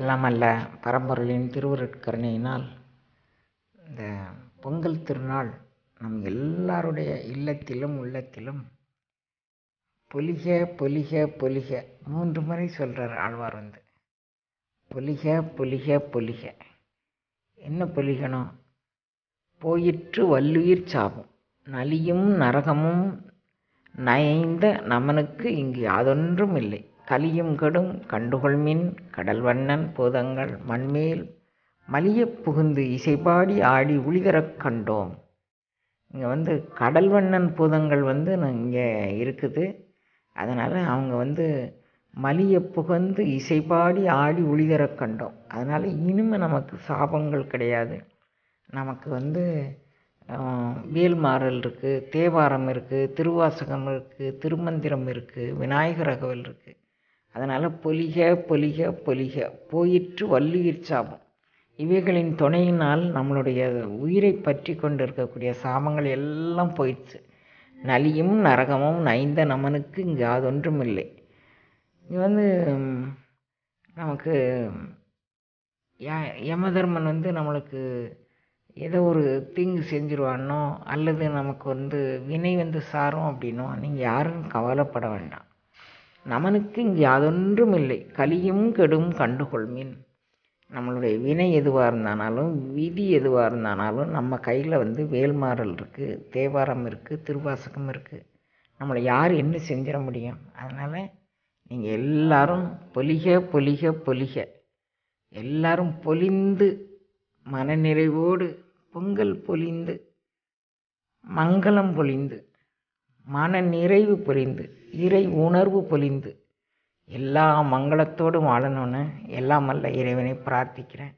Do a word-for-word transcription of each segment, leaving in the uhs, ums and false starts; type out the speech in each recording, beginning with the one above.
எல்லாம் அல்ல பரம்பொருளின் திருவருட்கருணையினால் இந்த பொங்கல் திருநாள் நம் எல்லாருடைய இல்லத்திலும் உள்ளத்திலும் பொலிக பொலிக பொலிக மூன்று முறை சொல்கிறார் ஆழ்வார். வந்து பொலிக பொலிக பொலிக, என்ன பொலிகணும்? போயிற்று வல்லுயிர் சாவும் நலியும் நரகமும் நயந்த நமனுக்கு இங்கு யாதொன்றும் இல்லை, கலியும் கடும் கண்டுகொள்மின் கடல் வண்ணன் பூதங்கள் மண்மேல் மலியப் புகுந்து இசைப்பாடி ஆடி ஒளிகரக் கண்டோம். இங்கே வந்து கடல் வண்ணன் பூதங்கள் வந்து இங்கே இருக்குது. அதனால் அவங்க வந்து மலியப் புகுந்து இசைப்பாடி ஆடி ஒளிகரக் கண்டோம். அதனால் இனிமே நமக்கு சாபங்கள் கிடையாது. நமக்கு வந்து வேல்மாறல் இருக்குது, தேவாரம் இருக்குது, திருவாசகம் இருக்குது, திருமந்திரம் இருக்குது, விநாயகர் அகவல் இருக்குது. அதனால் பொலிக பொலிக பொலிக போயிற்று வல்லுயிர் சாபம், இவைகளின் துணையினால் நம்மளுடைய உயிரை பற்றி கொண்டு இருக்கக்கூடிய சாபங்கள் எல்லாம் போயிடுச்சு. நலியும் நரகமும் நைந்த நமனுக்கு இங்கே யாதொன்றும் இல்லை. இது வந்து நமக்கு யமதர்மன் வந்து நம்மளுக்கு ஏதோ ஒரு தீங்கு செஞ்சுருவானோ அல்லது நமக்கு வந்து வினை வந்து சாரும் அப்படின்னோ நீங்கள் யாரும் கவலைப்பட வேண்டாம். நமனுக்கு இங்கே யாதொன்றும் இல்லை, கலியும் கெடும் கண்டுகொள்மின். நம்மளுடைய வினை எதுவாக இருந்தானாலும் விதி எதுவாக இருந்தானாலும் நம்ம கையில் வந்து வேல்மாறல் இருக்குது, தேவாரம் இருக்குது, திருவாசகம் இருக்குது. நம்மளை யார் என்ன செஞ்சிட முடியும்? அதனால் நீங்கள் எல்லாரும் பொலிக பொலிக பொலிக, எல்லாரும் பொலிந்து மனநிறைவோடு பொங்கல் பொலிந்து மங்களம் பொலிந்து மன நிறைவு பொலிந்து இறை உணர்வு பொலிந்து எல்லா மங்களத்தோடும் வாழணும்னு எல்லாம் அல்ல இறைவனை பிரார்த்திக்கிறேன்.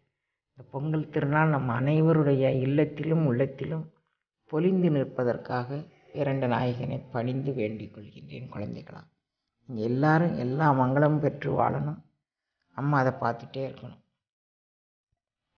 இந்த பொங்கல் திருநாள் நம் அனைவருடைய இல்லத்திலும் உள்ளத்திலும் பொலிந்து நிற்பதற்காக இரண்டு நாயகனை பணிந்து வேண்டிக் கொள்கின்றேன். குழந்தைகளாம் எல்லாரும் எல்லா மங்களமும் பெற்று வாழணும். அம்மா அதை பார்த்துட்டே இருக்கணும்.